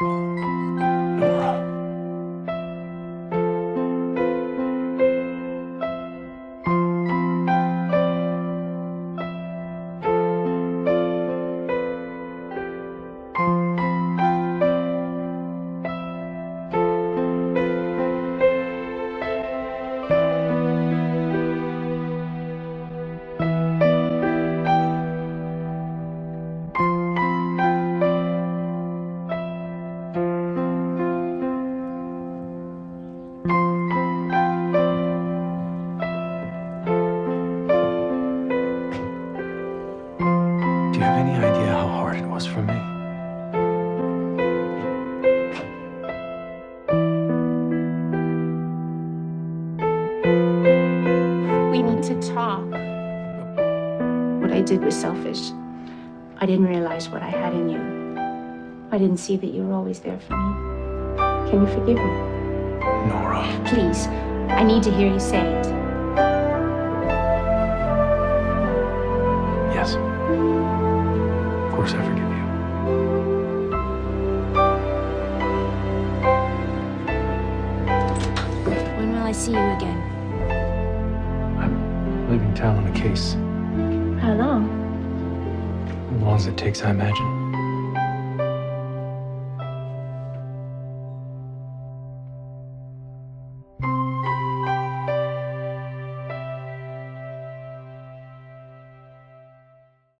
For me. We need to talk. What I did was selfish. I didn't realize what I had in you. I didn't see that you were always there for me. Can you forgive me? Nora. Please, I need to hear you say it. Yes. Of course I forgive you. When will I see you again? I'm leaving town on a case. How long? As long as it takes, I imagine.